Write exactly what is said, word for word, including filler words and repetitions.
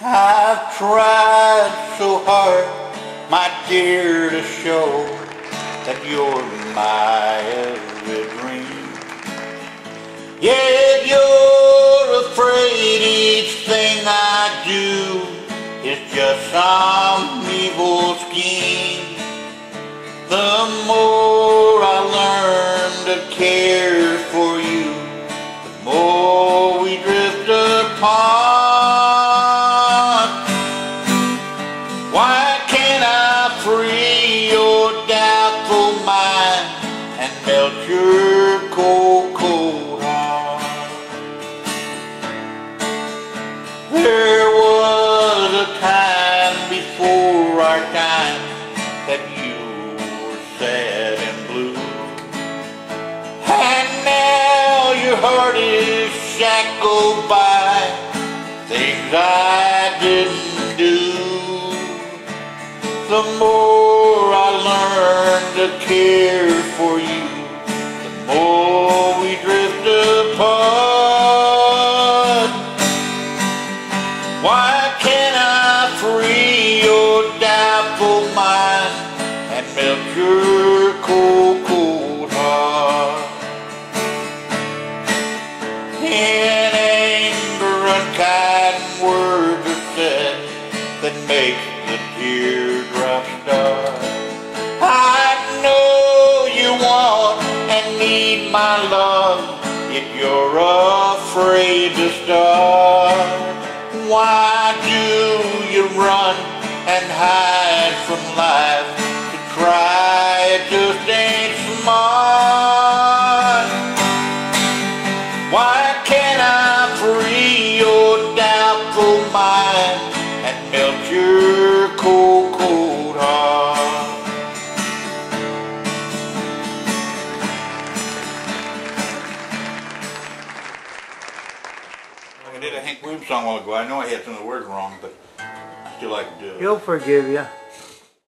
I've tried so hard, my dear, to show that you're my every dream. Yet you're afraid each thing I do is just some evil scheme. The more I learn to care for you, the more we drift apart. There was a time before our time that you were sad and blue, and now your heart is shackled by things I didn't do. The more I learn to care for you, the more we drift apart. Why can't I free your doubtful mind and melt your cold, cold heart? In anger, unkind words are said that make the teardrops start. I know you want and need my love, yet you're afraid to start. Why do you run and hide from life? To try it just ain't smart. Why can't I free your doubtful mind and melt your cold, cold heart? I did a Hank Williams song a while ago. I know I had some of the words wrong, but I still like to do it. He'll forgive you.